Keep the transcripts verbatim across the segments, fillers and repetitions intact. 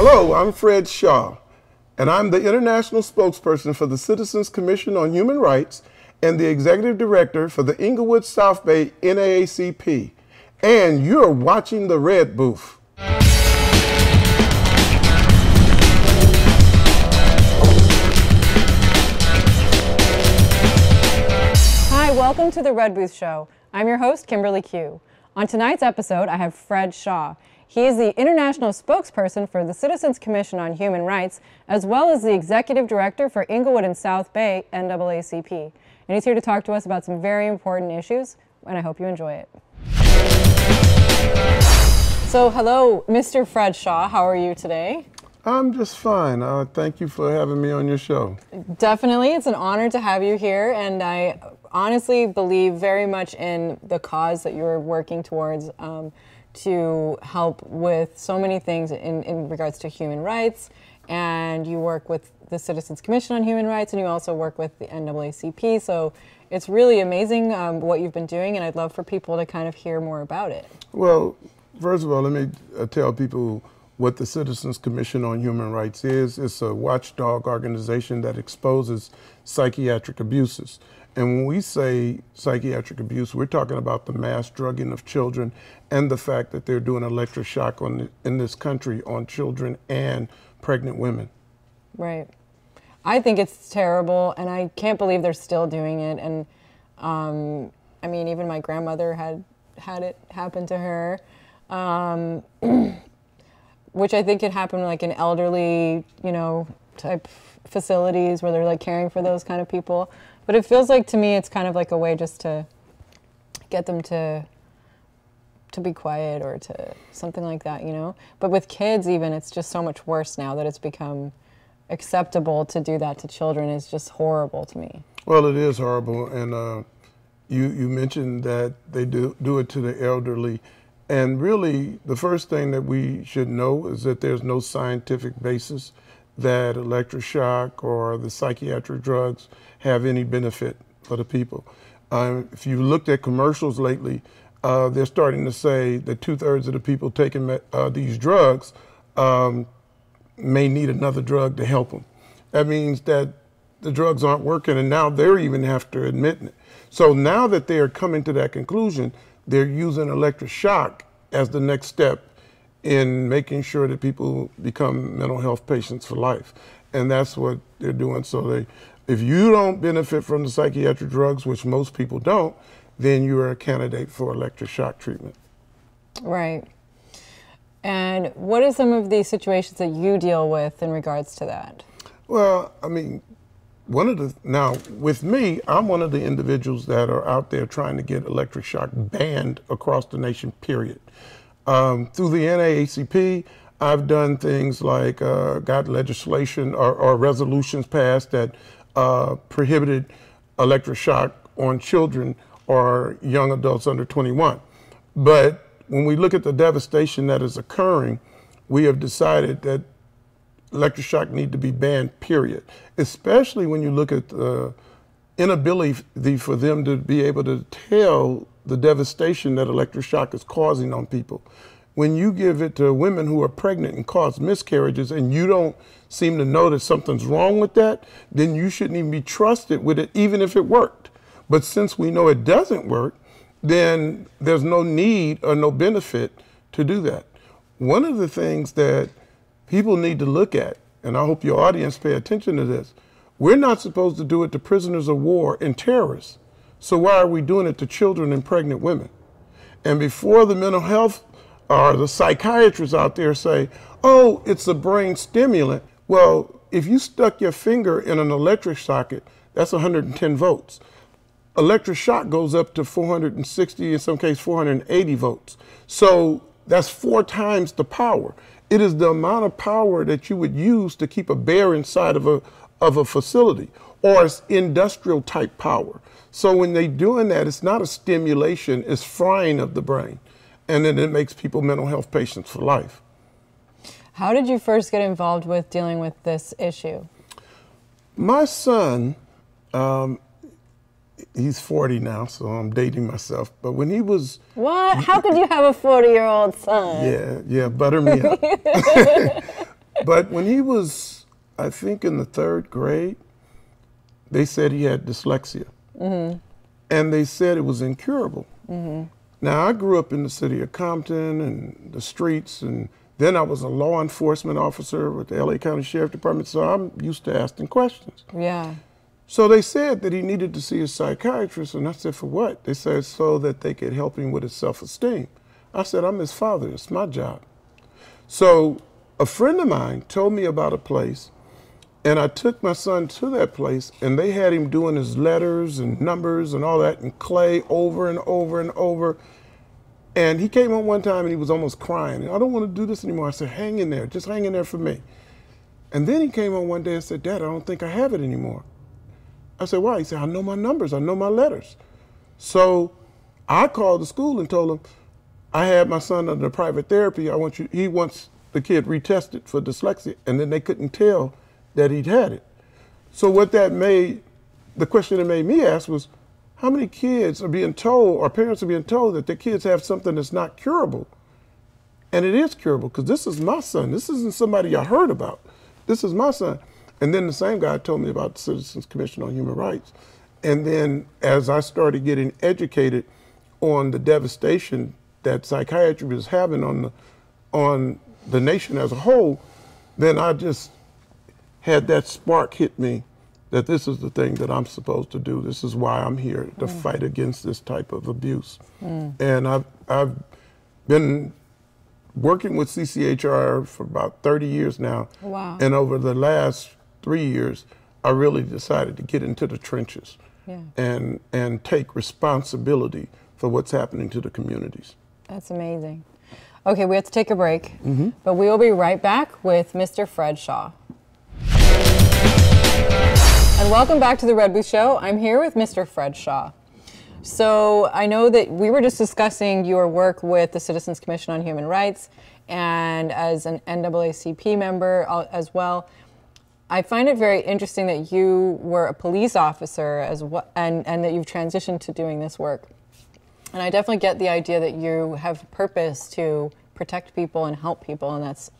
Hello, I'm Fred Shaw, and I'm the international spokesperson for the Citizens Commission on Human Rights and the executive director for the Inglewood South Bay N double A C P. And you're watching The Red Booth. Hi, welcome to The Red Booth Show. I'm your host, Kimberly Q. On tonight's episode, I have Fred Shaw. He is the international spokesperson for the Citizens Commission on Human Rights, as well as the executive director for Inglewood and South Bay N double A C P. And he's here to talk to us about some very important issues, and I hope you enjoy it. So, hello, Mister Fred Shaw. How are you today? I'm just fine. Uh, thank you for having me on your show. Definitely. It's an honor to have you here, and I honestly believe very much in the cause that you're working towards. Um, to help with so many things in, in regards to human rights, and you work with the Citizens Commission on Human Rights, and you also work with the N double A C P, so it's really amazing um, what you've been doing, and I'd love for people to kind of hear more about it. Well, first of all, let me uh, tell people what the Citizens Commission on Human Rights is. It's a watchdog organization that exposes psychiatric abuses. And when we say psychiatric abuse, we're talking about the mass drugging of children and the fact that they're doing electroshock on the, in this country on children and pregnant women. Right. I think it's terrible, and I can't believe they're still doing it. And um, I mean, even my grandmother had had it happen to her, um, which I think it happened like in elderly, you know, type facilities where they're like caring for those kind of people. But it feels like to me it's kind of like a way just to get them to to be quiet or to something like that, you know? But with kids even, it's just so much worse now that it's become acceptable to do that to children. It's just horrible to me. Well, it is horrible. And uh, you, you mentioned that they do, do it to the elderly. And really, the first thing that we should know is that there's no scientific basis that electroshock or the psychiatric drugs have any benefit for the people. Um, if you looked at commercials lately, uh, they're starting to say that two-thirds of the people taking uh, these drugs um, may need another drug to help them. That means that the drugs aren't working, and now they're even after admitting it. So now that they are coming to that conclusion, they're using electroshock as the next step in making sure that people become mental health patients for life. And that's what they're doing. So they, if you don't benefit from the psychiatric drugs, which most people don't, then you are a candidate for electroshock treatment. Right. And what are some of the situations that you deal with in regards to that? Well, I mean, one of the, now with me, I'm one of the individuals that are out there trying to get electroshock banned across the nation, period. Um, through the N double A C P, I've done things like uh, got legislation or, or resolutions passed that uh, prohibited electroshock on children or young adults under twenty-one. But when we look at the devastation that is occurring, we have decided that electroshock need to be banned, period. Especially when you look at the inability for them to be able to tell the devastation that electroshock is causing on people. When you give it to women who are pregnant and cause miscarriages and you don't seem to know that something's wrong with that, then you shouldn't even be trusted with it, even if it worked. But since we know it doesn't work, then there's no need or no benefit to do that. One of the things that people need to look at, and I hope your audience pay attention to this, we're not supposed to do it to prisoners of war and terrorists. So why are we doing it to children and pregnant women? And before the mental health or the psychiatrists out there say, oh, it's a brain stimulant. Well, if you stuck your finger in an electric socket, that's one hundred ten volts. Electric shock goes up to four hundred sixty, in some cases four hundred eighty volts. So that's four times the power. It is the amount of power that you would use to keep a bear inside of a, of a facility, or it's industrial type power. So when they're doing that, it's not a stimulation, it's frying of the brain. And then it makes people mental health patients for life. How did you first get involved with dealing with this issue? My son, um, he's forty now, so I'm dating myself. But when he was... What? How could you have a forty-year-old son? Yeah, yeah, butter me up. But when he was, I think, in the third grade, they said he had dyslexia. Mm-hmm. And they said it was incurable. Mm-hmm. Now, I grew up in the city of Compton and the streets, and then I was a law enforcement officer with the L A County Sheriff's Department, so I'm used to asking questions. Yeah. So they said that he needed to see a psychiatrist, and I said, for what? They said, so that they could help him with his self-esteem. I said, I'm his father, it's my job. So a friend of mine told me about a place, and I took my son to that place, and they had him doing his letters and numbers and all that in clay over and over and over. And he came home one time and he was almost crying. And I don't want to do this anymore. I said, hang in there, just hang in there for me. And then he came home one day and said, Dad, I don't think I have it anymore. I said, why? He said, I know my numbers, I know my letters. So I called the school and told them, I had my son under private therapy. I want you, he wants the kid retested for dyslexia. And then they couldn't tell that he'd had it. So what that made, the question it made me ask was, how many kids are being told, or parents are being told, that their kids have something that's not curable? And it is curable, because this is my son. This isn't somebody I heard about. This is my son. And then the same guy told me about the Citizens Commission on Human Rights. And then as I started getting educated on the devastation that psychiatry was having on the, on the nation as a whole, then I just had that spark hit me that this is the thing that I'm supposed to do. This is why I'm here, to mm. fight against this type of abuse. Mm. And I've, I've been working with C C H R for about thirty years now. Wow. And over the last three years, I really decided to get into the trenches yeah. and, and take responsibility for what's happening to the communities. That's amazing. Okay, we have to take a break, mm-hmm. but we will be right back with Mister Fred Shaw. And welcome back to the Red Booth Show. I'm here with Mister Fred Shaw. So I know that we were just discussing your work with the Citizens Commission on Human Rights and as an N double A C P member as well. I find it very interesting that you were a police officer as well, and, and that you've transitioned to doing this work. And I definitely get the idea that you have a purpose to protect people and help people, and that's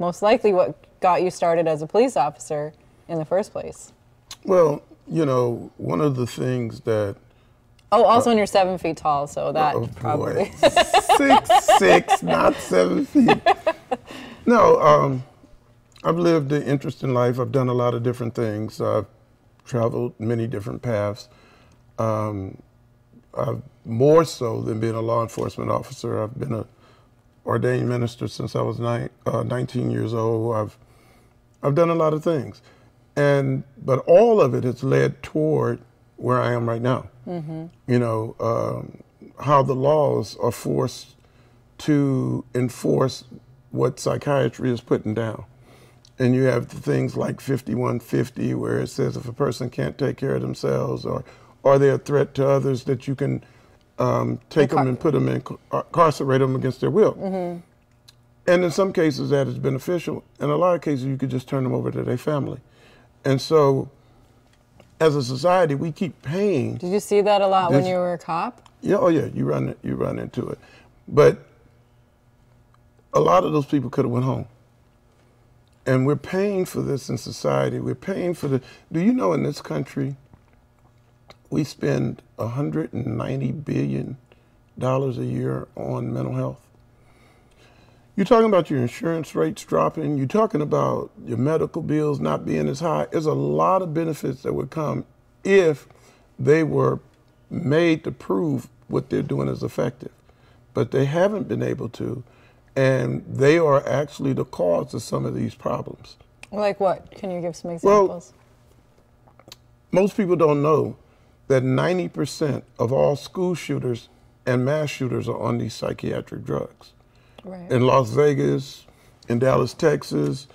most likely what got you started as a police officer in the first place. Well, you know, one of the things that... Oh, also, uh, and you're seven feet tall, so that oh, probably... six, six, not seven feet. No, um, I've lived an interesting life. I've done a lot of different things. I've traveled many different paths. Um, I've, more so than being a law enforcement officer, I've been an ordained minister since I was nine, uh, nineteen years old. I've, I've done a lot of things. And, but all of it has led toward where I am right now. Mm-hmm. You know, um, how the laws are forced to enforce what psychiatry is putting down. And you have things like fifty-one fifty, where it says if a person can't take care of themselves, or are they a threat to others, that you can um, take Incar them and put them in, incarcerate them against their will. Mm-hmm. And in some cases that is beneficial. In a lot of cases you could just turn them over to their family. And so, as a society, we keep paying. Did you see that a lot this, when you were a cop? Yeah, oh yeah, you run you run into it. But a lot of those people could have went home. And we're paying for this in society. We're paying for the. Do you know in this country, we spend one hundred ninety billion dollars a year on mental health? You're talking about your insurance rates dropping. You're talking about your medical bills not being as high. There's a lot of benefits that would come if they were made to prove what they're doing is effective. But they haven't been able to, and they are actually the cause of some of these problems. Like what? Can you give some examples? Well, most people don't know that ninety percent of all school shooters and mass shooters are on these psychiatric drugs. Right. In Las Vegas, in Dallas, Texas,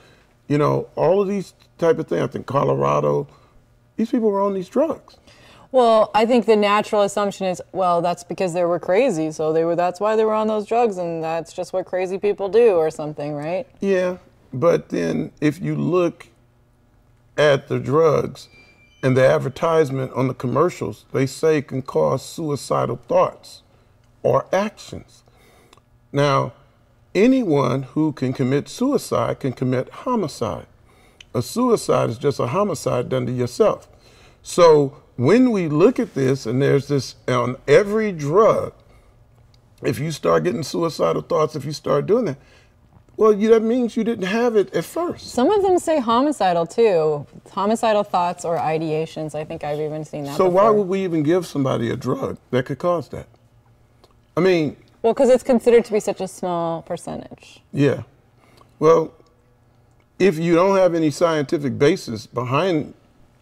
you know, all of these type of things. I think Colorado, these people were on these drugs. Well, I think the natural assumption is, well, that's because they were crazy, so they were. That's why they were on those drugs, and that's just what crazy people do, or something, right? Yeah, but then if you look at the drugs and the advertisement on the commercials, they say it can cause suicidal thoughts or actions. Now. anyone who can commit suicide can commit homicide. A suicide is just a homicide done to yourself. So when we look at this, and there's this on every drug, if you start getting suicidal thoughts, if you start doing that, well, you, that means you didn't have it at first. Some of them say homicidal, too. Homicidal thoughts or ideations. I think I've even seen that So before. Why would we even give somebody a drug that could cause that? I mean... Well, because it's considered to be such a small percentage. Yeah. Well, if you don't have any scientific basis behind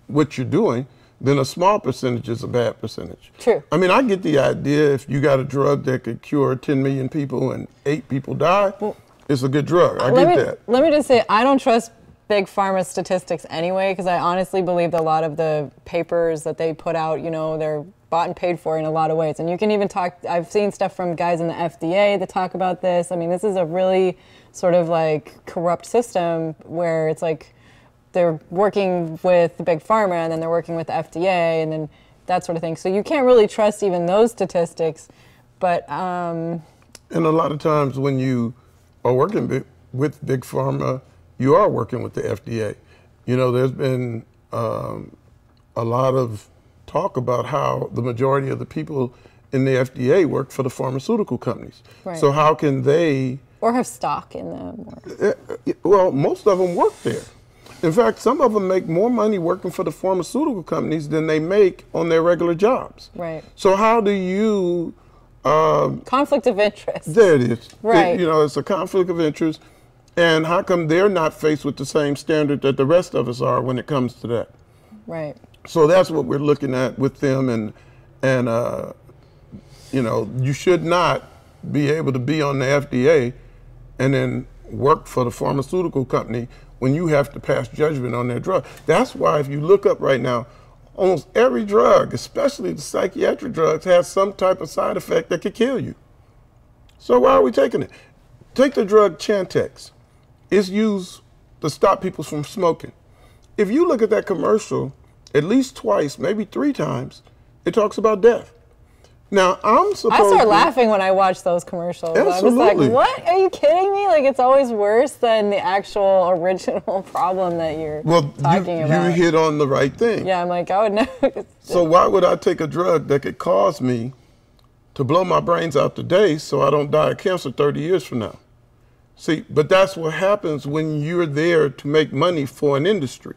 what you're doing, then a small percentage is a bad percentage. True. I mean, I get the idea if you got a drug that could cure ten million people and eight people die... Well, it's a good drug. I get that. Let me just say, I don't trust big pharma statistics anyway, because I honestly believe that a lot of the papers that they put out, you know, they're bought and paid for in a lot of ways. And you can even talk, I've seen stuff from guys in the F D A that talk about this. I mean, this is a really sort of like corrupt system where it's like they're working with the big pharma and then they're working with the F D A and then that sort of thing. So you can't really trust even those statistics. But, um... and a lot of times when you are working with Big Pharma, you are working with the F D A. You know, there's been um, a lot of talk about how the majority of the people in the F D A work for the pharmaceutical companies. Right. So how can they... Or have stock in them. Well, most of them work there. In fact, some of them make more money working for the pharmaceutical companies than they make on their regular jobs. Right. So how do you... Um, conflict of interest. There it is. Right. It, you know, it's a conflict of interest. And how come they're not faced with the same standard that the rest of us are when it comes to that? Right. So that's what we're looking at with them. And, and uh, you know, you should not be able to be on the F D A and then work for the pharmaceutical company when you have to pass judgment on their drug. That's why if you look up right now, almost every drug, especially the psychiatric drugs, has some type of side effect that could kill you. So why are we taking it? Take the drug Chantex. It's used to stop people from smoking. If you look at that commercial at least twice, maybe three times, it talks about death. Now, I'm supposed I start to, laughing when I watch those commercials. Absolutely. I was like, what? Are you kidding me? Like, it's always worse than the actual original problem that you're well, talking you, about. You hit on the right thing. Yeah, I'm like, I would never. So why would I take a drug that could cause me to blow my brains out today so I don't die of cancer thirty years from now? See, but that's what happens when you're there to make money for an industry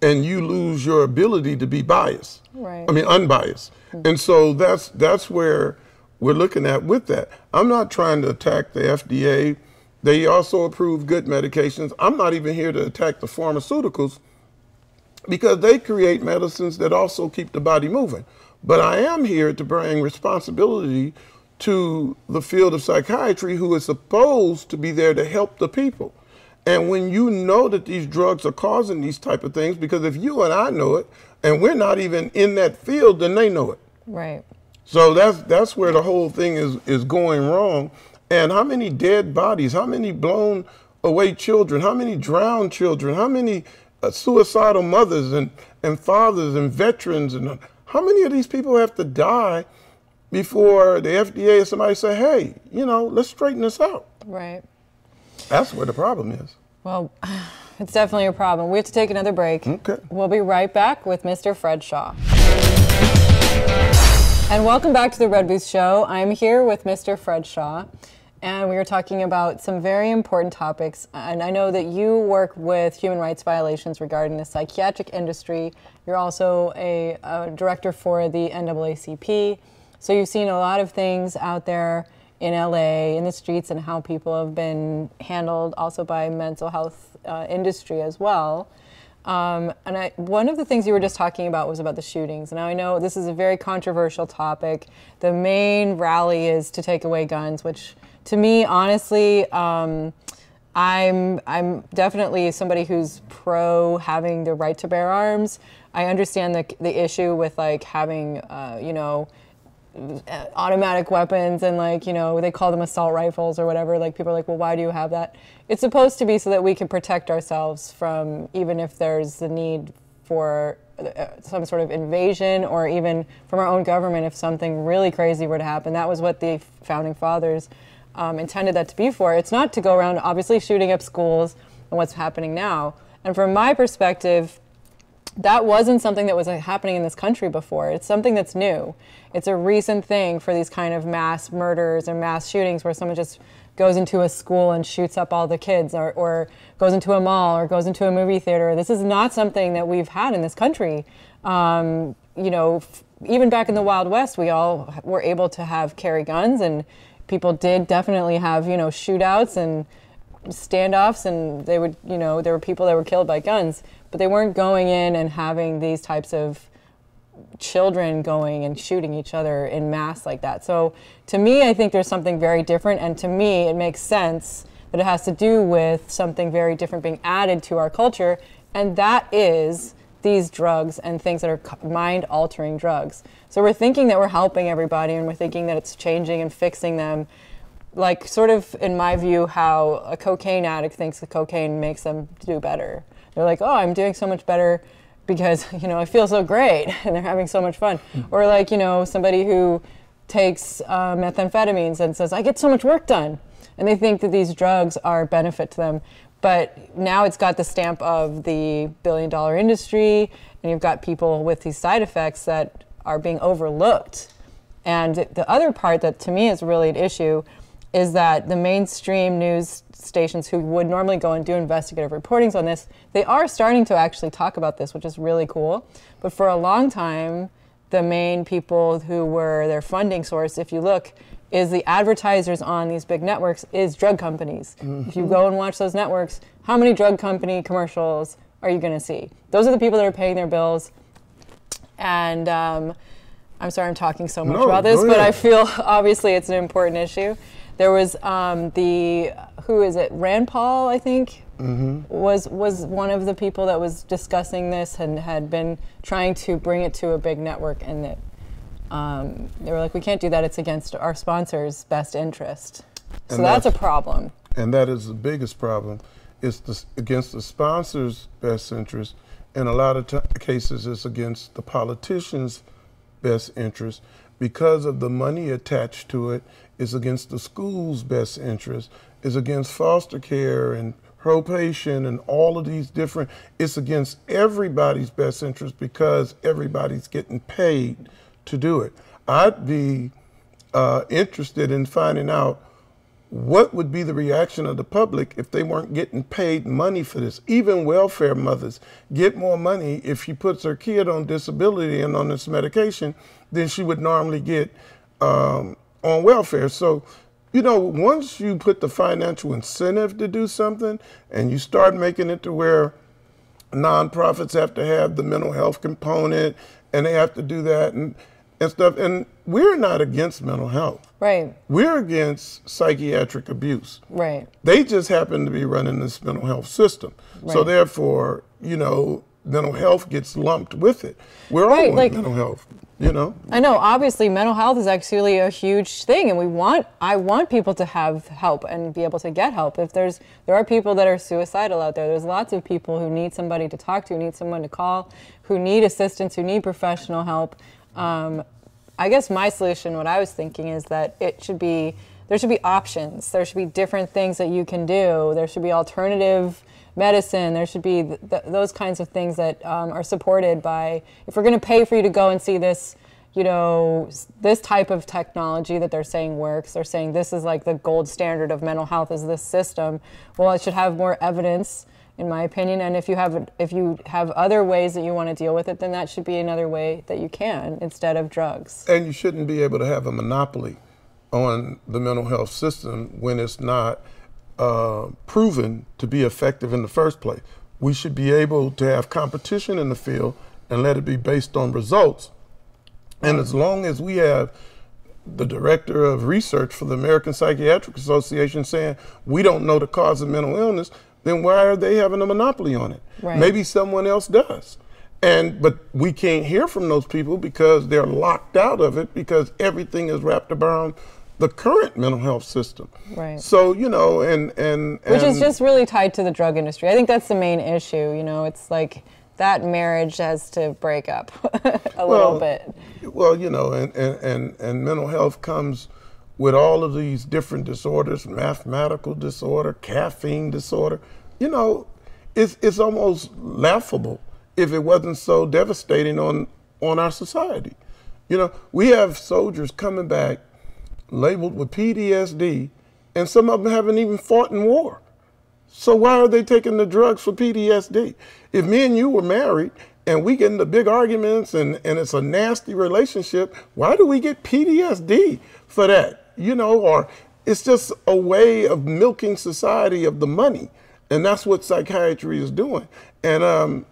and you lose your ability to be biased. Right. I mean, unbiased. And so that's that's where we're looking at with that. I'm not trying to attack the F D A. They also approve good medications. I'm not even here to attack the pharmaceuticals because they create medicines that also keep the body moving. But I am here to bring responsibility to the field of psychiatry who is supposed to be there to help the people. And when you know that these drugs are causing these type of things, because if you and I know it, and we're not even in that field, then they know it. Right. So that's that's where the whole thing is, is going wrong. And how many dead bodies, how many blown away children, how many drowned children, how many uh, suicidal mothers and, and fathers and veterans, and how many of these people have to die before the F D A or somebody say, hey, you know, let's straighten this out. Right. That's where the problem is. Well, it's definitely a problem. We have to take another break. Okay. We'll be right back with Mister Fred Shaw. And welcome back to the Red Booth Show. I'm here with Mister Fred Shaw, and we are talking about some very important topics. And I know that you work with human rights violations regarding the psychiatric industry. You're also a, a director for the N double A C P. So you've seen a lot of things out there in L A, in the streets, and how people have been handled also by mental health uh, industry as well. Um, and I, one of the things you were just talking about was about the shootings. Now I know this is a very controversial topic. The main rally is to take away guns, which to me, honestly, um, I'm, I'm definitely somebody who's pro having the right to bear arms. I understand the, the issue with like having, uh, you know, automatic weapons and like, you know, they call them assault rifles or whatever. Like people are like, well, why do you have that? It's supposed to be so that we can protect ourselves from, even if there's the need for some sort of invasion or even from our own government if something really crazy were to happen. That was what the founding fathers um, intended that to be for. It's not to go around obviously shooting up schools and what's happening now. And from my perspective, that wasn't something that was happening in this country before. It's something that's new. It's a recent thing for these kind of mass murders and mass shootings where someone just goes into a school and shoots up all the kids, or, or goes into a mall, or goes into a movie theater. This is not something that we've had in this country. Um, you know, even back in the Wild West, we all were able to have carry guns, and people did definitely have, you know, shootouts and standoffs, and they would, you know, there were people that were killed by guns, but they weren't going in and having these types of children going and shooting each other in mass like that. So to me, I think there's something very different, and to me, it makes sense that it has to do with something very different being added to our culture, and that is these drugs and things that are mind-altering drugs. So we're thinking that we're helping everybody, and we're thinking that it's changing and fixing them. Like, sort of, in my view, how a cocaine addict thinks the cocaine makes them do better. They're like, oh, I'm doing so much better because, you know, I feel so great, and they're having so much fun. Mm-hmm. Or like, you know, somebody who takes uh, methamphetamines and says, I get so much work done. And they think that these drugs are a benefit to them. But now it's got the stamp of the billion dollar industry, and you've got people with these side effects that are being overlooked. And the other part that to me is really an issue is that the mainstream news stations who would normally go and do investigative reportings on this, they are starting to actually talk about this, which is really cool. But for a long time, the main people who were their funding source, if you look, is the advertisers on these big networks, is drug companies. Mm-hmm. If you go and watch those networks, how many drug company commercials are you gonna see? Those are the people that are paying their bills. And um, I'm sorry I'm talking so much no, about this, no, yeah. but I feel obviously it's an important issue. There was um, the, who is it, Rand Paul, I think, mm-hmm. was, was one of the people that was discussing this and had been trying to bring it to a big network, and it, um, they were like, we can't do that, it's against our sponsors' best interest. So that's, that's a problem. And that is the biggest problem. It's the, against the sponsors' best interest, and a lot of t cases it's against the politicians' best interest. Because of the money attached to it, is against the school's best interest, is against foster care and probation and all of these different, it's against everybody's best interest because everybody's getting paid to do it. I'd be uh, interested in finding out what would be the reaction of the public if they weren't getting paid money for this. Even welfare mothers get more money if she puts her kid on disability and on this medication than she would normally get um, on welfare. So, you know, once you put the financial incentive to do something and you start making it to where nonprofits have to have the mental health component and they have to do that and, and stuff, and we're not against mental health. Right. We're against psychiatric abuse. Right. They just happen to be running this mental health system. Right. So therefore, you know, mental health gets lumped with it. We're right, all like, mental health, you know? I know, obviously mental health is actually a huge thing, and we want, I want people to have help and be able to get help. If there's, there are people that are suicidal out there, there's lots of people who need somebody to talk to, who need someone to call, who need assistance, who need professional help. Um, I guess my solution, what I was thinking, is that it should be, there should be options. There should be different things that you can do. There should be alternative medicine. There should be th th those kinds of things that um, are supported by, if we're gonna pay for you to go and see this, you know, this type of technology that they're saying works, they're saying this is like the gold standard of mental health is this system. Well, it should have more evidence, in my opinion, and if you have if you have other ways that you want to deal with it, then that should be another way that you can instead of drugs. And you shouldn't be able to have a monopoly on the mental health system when it's not uh, proven to be effective in the first place. We should be able to have competition in the field and let it be based on results. And as long as we have the director of research for the American Psychiatric Association saying we don't know the cause of mental illness, then why are they having a monopoly on it? Right. Maybe someone else does. And but we can't hear from those people because they're locked out of it because everything is wrapped around the current mental health system. Right. So, you know, and, and, and... Which is just really tied to the drug industry. I think that's the main issue, you know. It's like that marriage has to break up a well, little bit. Well, you know, and, and, and, and mental health comes with all of these different disorders, mathematical disorder, caffeine disorder, you know, it's, it's almost laughable if it wasn't so devastating on, on our society. You know, we have soldiers coming back labeled with P T S D, and some of them haven't even fought in war. So why are they taking the drugs for P T S D? If me and you were married and we get into big arguments and, and it's a nasty relationship, why do we get P T S D for that? You know, or it's just a way of milking society of the money. And that's what psychiatry is doing. And um,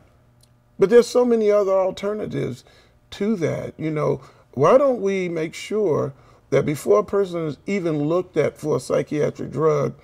but there's so many other alternatives to that. You know, why don't we make sure that before a person is even looked at for a psychiatric drug,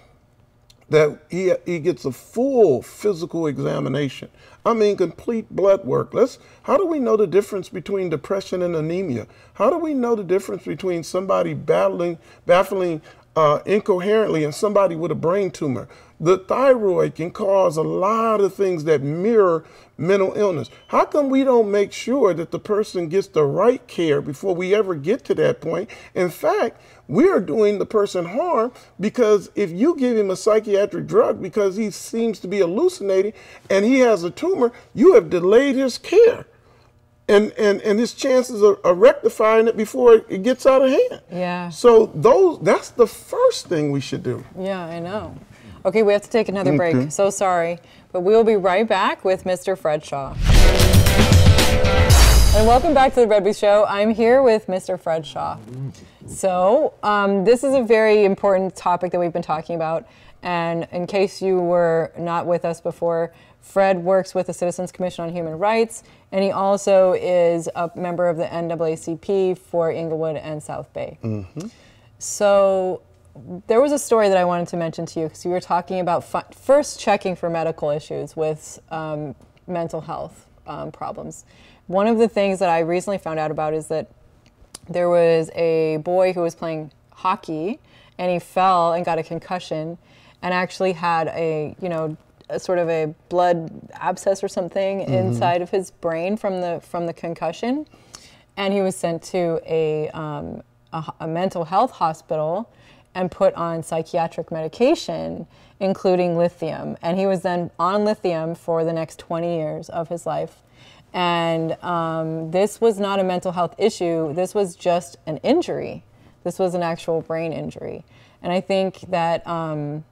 that he, he gets a full physical examination. I mean, complete blood work. Let's, how do we know the difference between depression and anemia? How do we know the difference between somebody battling, baffling uh, incoherently and somebody with a brain tumor? The thyroid can cause a lot of things that mirror mental illness. How come we don't make sure that the person gets the right care before we ever get to that point? In fact, we are doing the person harm, because if you give him a psychiatric drug because he seems to be hallucinating and he has a tumor, you have delayed his care and, and, and his chances of, of rectifying it before it gets out of hand. Yeah. So those, that's the first thing we should do. Yeah, I know. Okay, we have to take another break. Mm-hmm. So sorry. But we'll be right back with Mister Fred Shaw. And welcome back to the Red Booth Show. I'm here with Mister Fred Shaw. So um, this is a very important topic that we've been talking about. And in case you were not with us before, Fred works with the Citizens Commission on Human Rights, and he also is a member of the N double A C P for Inglewood and South Bay. Mm-hmm. So there was a story that I wanted to mention to you, because you were talking about first checking for medical issues with um, mental health um, problems. One of the things that I recently found out about is that there was a boy who was playing hockey and he fell and got a concussion and actually had a, you know, a sort of a blood abscess or something mm-hmm. inside of his brain from the, from the concussion. And he was sent to a, um, a, a mental health hospital and put on psychiatric medication, including lithium. And he was then on lithium for the next twenty years of his life. And um, this was not a mental health issue. This was just an injury. This was an actual brain injury. And I think that um,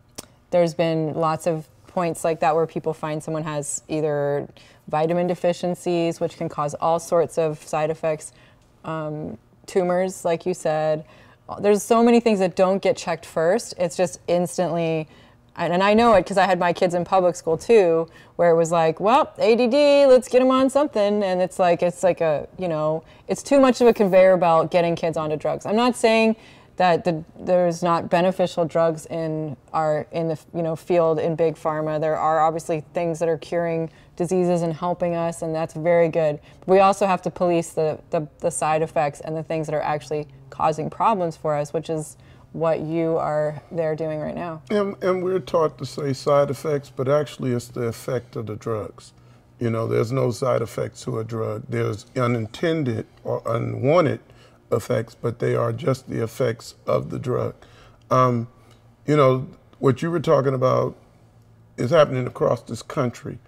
there's been lots of points like that where people find someone has either vitamin deficiencies, which can cause all sorts of side effects, um, tumors, like you said. There's so many things that don't get checked first. It's just instantly. And I know it because I had my kids in public school too, where it was like, well, A D D, let's get them on something. And it's like, it's like a, you know, it's too much of a conveyor belt getting kids onto drugs. I'm not saying that the, there's not beneficial drugs in our, in the, you know, field in big pharma. There are obviously things that are curing diseases and helping us, and that's very good. We also have to police the, the, the side effects and the things that are actually causing problems for us, which is what you are there doing right now. And, and we're taught to say side effects, but actually it's the effect of the drugs. You know, there's no side effects to a drug. There's unintended or unwanted effects, but they are just the effects of the drug. Um, you know, what you were talking about is happening across this country.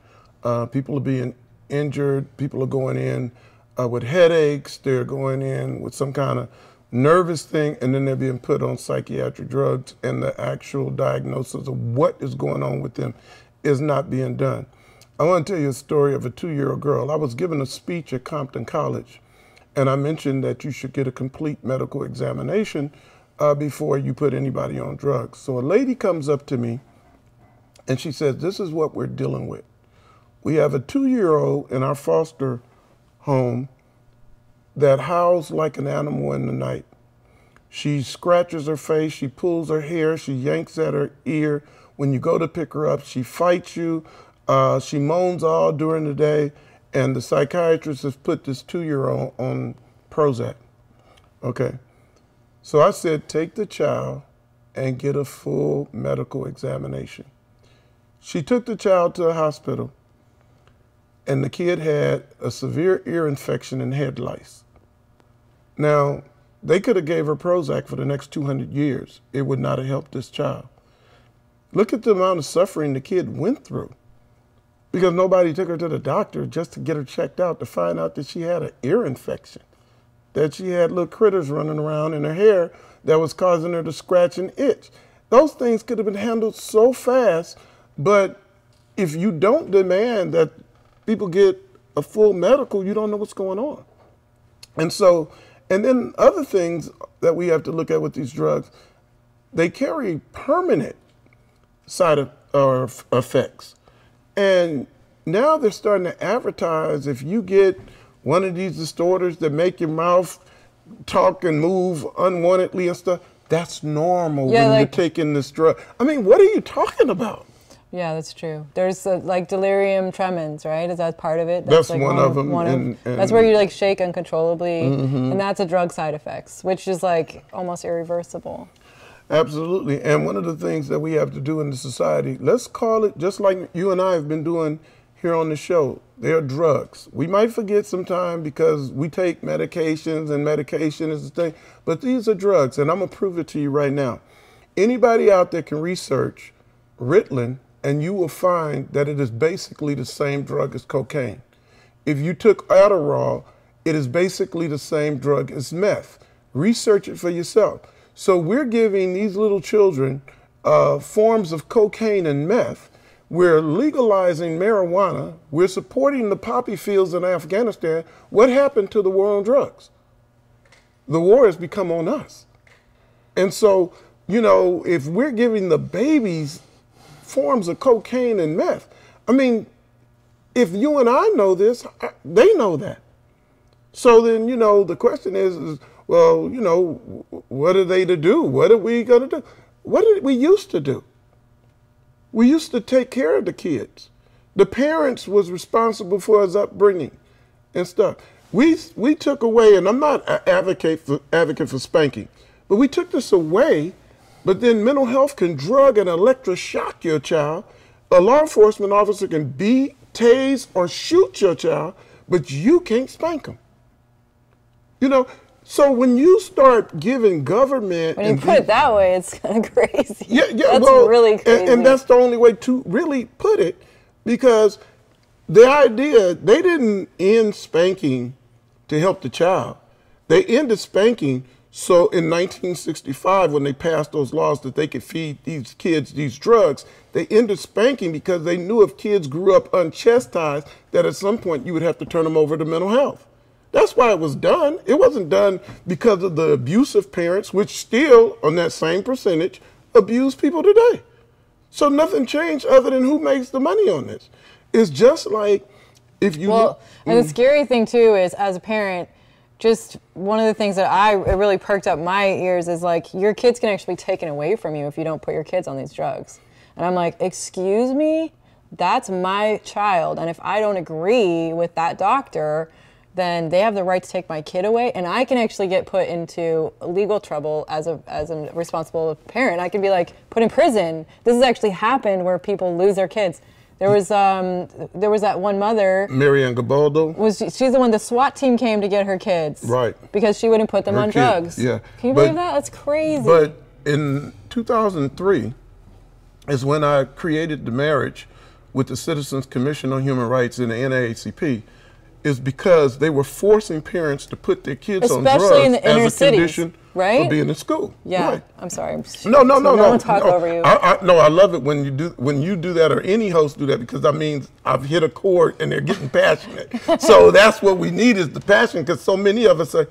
Uh, people are being injured. People are going in uh, with headaches. They're going in with some kind of nervous thing, and then they're being put on psychiatric drugs, and the actual diagnosis of what is going on with them is not being done. I want to tell you a story of a two-year-old girl. I was giving a speech at Compton College, and I mentioned that you should get a complete medical examination uh, before you put anybody on drugs. So a lady comes up to me, and she says, this is what we're dealing with. We have a two-year-old in our foster home that howls like an animal in the night. She scratches her face, she pulls her hair, she yanks at her ear. When you go to pick her up, she fights you. Uh, she moans all during the day, and the psychiatrist has put this two-year-old on Prozac. Okay, so I said, take the child and get a full medical examination. She took the child to the hospital, and the kid had a severe ear infection and head lice. Now, They could have gave her Prozac for the next two hundred years. It would not have helped this child. Look at the amount of suffering the kid went through because nobody took her to the doctor just to get her checked out to find out that she had an ear infection, that she had little critters running around in her hair that was causing her to scratch and itch. Those things could have been handled so fast, but if you don't demand that people get a full medical, you don't know what's going on. And so, and then other things that we have to look at with these drugs, they carry permanent side of, or effects. And now they're starting to advertise, if you get one of these disorders that make your mouth talk and move unwantedly and stuff, that's normal yeah, when like, you're taking this drug. I mean, what are you talking about? Yeah, that's true. There's uh, like delirium tremens, right? Is that part of it? That's, that's like one, one of them. One of, and, and that's where you like shake uncontrollably, mm-hmm. and that's a drug side effects, which is like almost irreversible. Absolutely. And one of the things that we have to do in the society, let's call it just like you and I have been doing here on the show, they're drugs. We might forget sometime because we take medications and medication is the thing, but these are drugs, and I'm going to prove it to you right now. Anybody out there can research Ritalin, and you will find that it is basically the same drug as cocaine. If you took Adderall, it is basically the same drug as meth. Research it for yourself. So we're giving these little children uh, forms of cocaine and meth. We're legalizing marijuana. We're supporting the poppy fields in Afghanistan. What happened to the war on drugs? The war has become on us. And so, you know, if we're giving the babies forms of cocaine and meth, I mean, if you and I know this, I, they know that. So then, you know, the question is, is well, you know, what are they to do? What are we going to do? What did we used to do? We used to take care of the kids. The parents was responsible for his upbringing and stuff. We, we took away, and I'm not an advocate for, advocate for spanking, but we took this away, but then mental health can drug and electroshock your child. A law enforcement officer can beat, tase, or shoot your child, but you can't spank them. You know, so when you start giving government... When you put it that way, it's kind of crazy. Yeah, yeah, that's well, really crazy. And, and that's the only way to really put it, because the idea, they didn't end spanking to help the child. They ended spanking so in nineteen sixty-five, when they passed those laws that they could feed these kids these drugs, they ended spanking because they knew if kids grew up unchastised, that at some point you would have to turn them over to mental health. That's why it was done. It wasn't done because of the abusive parents, which still, on that same percentage, abuse people today. So nothing changed other than who makes the money on this. It's just like if you... Well, and the scary thing, too, is as a parent, just one of the things that I it really perked up my ears is, like, your kids can actually be taken away from you if you don't put your kids on these drugs. And I'm like, excuse me? That's my child. And if I don't agree with that doctor, then they have the right to take my kid away, and I can actually get put into legal trouble as a as a responsible parent. I can be like put in prison. This has actually happened where people lose their kids. There was um there was that one mother, Marianne Godboldo. Was she, she's the one the SWAT team came to get her kids, right? Because she wouldn't put them her on kid, drugs. Yeah, can you but, believe that? That's crazy. But in two thousand three is when I created the marriage with the Citizens Commission on Human Rights and the N double A C P. Is because they were forcing parents to put their kids Especially on drugs in the inner as a cities, condition right? for being in school. Yeah, right. I'm sorry. I'm just, no, no, no, no. No one talk no. over you. I, I, no, I love it when you do when you do that, or any host do that, because that means I've hit a chord and they're getting passionate. So that's what we need is the passion, because so many of us say,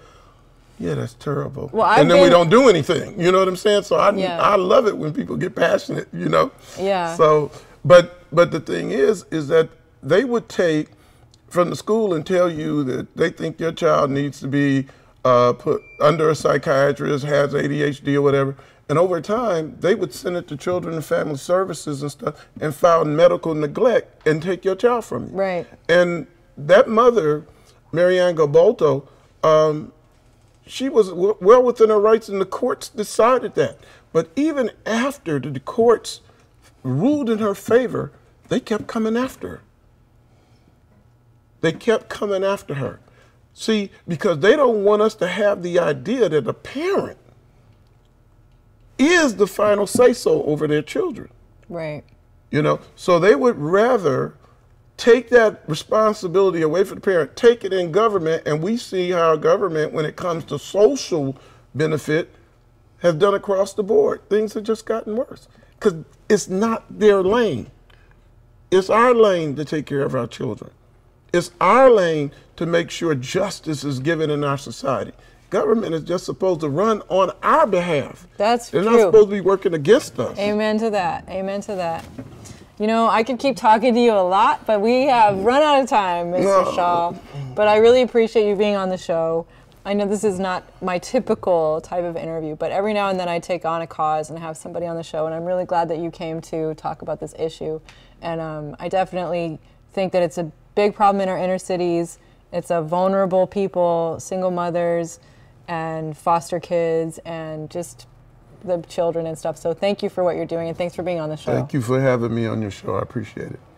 "Yeah, that's terrible," well, and then been, we don't do anything. You know what I'm saying? So I yeah. I love it when people get passionate. You know. Yeah. So, but but the thing is, is that they would take. From the school and tell you that they think your child needs to be uh, put under a psychiatrist, has A D H D or whatever. And over time, they would send it to Children and Family Services and stuff and file medical neglect and take your child from you. Right. And that mother, Marianne Godboldo, um, she was w well within her rights, and the courts decided that. But even after the courts ruled in her favor, they kept coming after her. They kept coming after her. See, because they don't want us to have the idea that the parent is the final say-so over their children. Right. You know, so they would rather take that responsibility away from the parent, take it in government, and we see how government, when it comes to social benefit, has done across the board. Things have just gotten worse because it's not their lane. It's our lane to take care of our children. It's our lane to make sure justice is given in our society. Government is just supposed to run on our behalf. That's true. They're not supposed to be working against us. Amen to that. Amen to that. You know, I could keep talking to you a lot, but we have run out of time, Mister No. Shaw. But I really appreciate you being on the show. I know this is not my typical type of interview, but every now and then I take on a cause and have somebody on the show, and I'm really glad that you came to talk about this issue. And um, I definitely think that it's a big problem in our inner cities. It's a vulnerable people, single mothers and foster kids and just the children and stuff. So thank you for what you're doing, and thanks for being on the show. Thank you for having me on your show. I appreciate it.